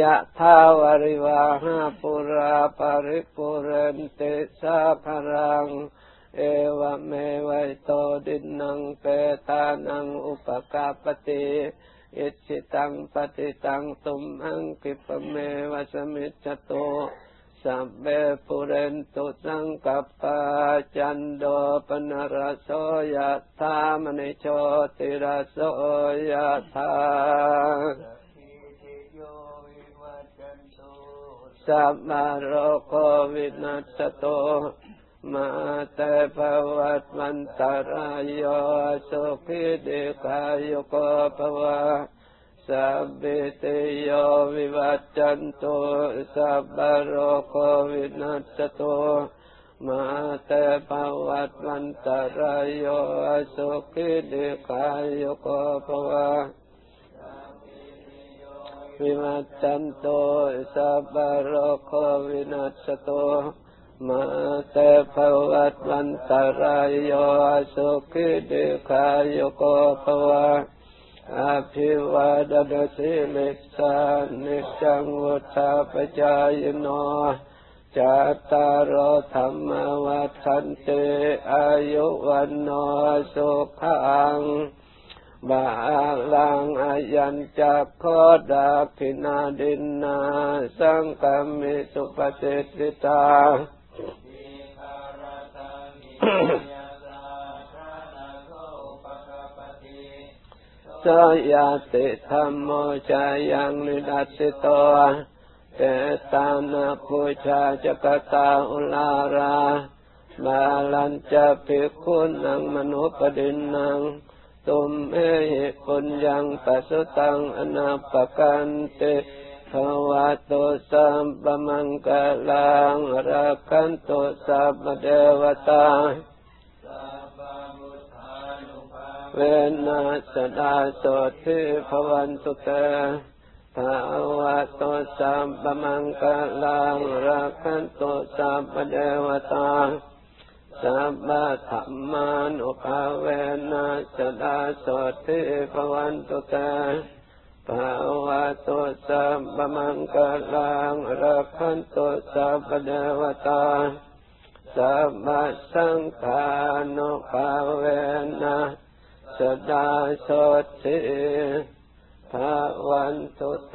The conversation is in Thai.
ยะทาวริวาหาปุราปาริปุเรนติสาภรังเอวเมวัยโตดินนังเปตานังอุปกาปติอิจิตังปฏิตังตุมหังกิปเมวสมิจจโตสัพเพปุเรนตุสังกปาจันโดปนรโสยธามณิโชติรโสยธาสัพพะโรโควินัสโตมาเตภวัตวันตรายโยสุขิติกายุโกภวะสัพพิติโยวิวัจจันตุสัพพะโรโควินัสโตมาเตภวัตวันตรายโยสุขิติกายุโกภวะวิวัจจันตุสัพพะโรโควินัสโตมาเตภวัตวันตรายโยสุขิติกายุโกภวะอภิวาทนาสิลิสานิจังวุฒาปจายโนจัตตารธรรมวัฏันติอายุวันโนสุขังบาลังอายัญจักขอดาภินาดินนาสังกมิสุปฏิสิตาสยาติธรรมโมจายังนิดัสสิโตเตตานาภูชาจกตาอุลาราบาลัญจะภิกขุนังมนุปดินนังตุมเอหิปุญญังปัสสุตังอนาปกันติภวตุสัมปมังคลังรักขันตุสัพพเทวตาเวนัสดาโสทิภวันตุเตภวตุสัมปมังคลังรักขันตุสัพพเทวตาสัพพะธัมมานุภาเวนะสดาโสติภวันตุเตภวตุสัพพมังคลังรักขันตุสัพพเทวตาสัพพะสังฆานุภาเวนะสดาโสติภวันตุเต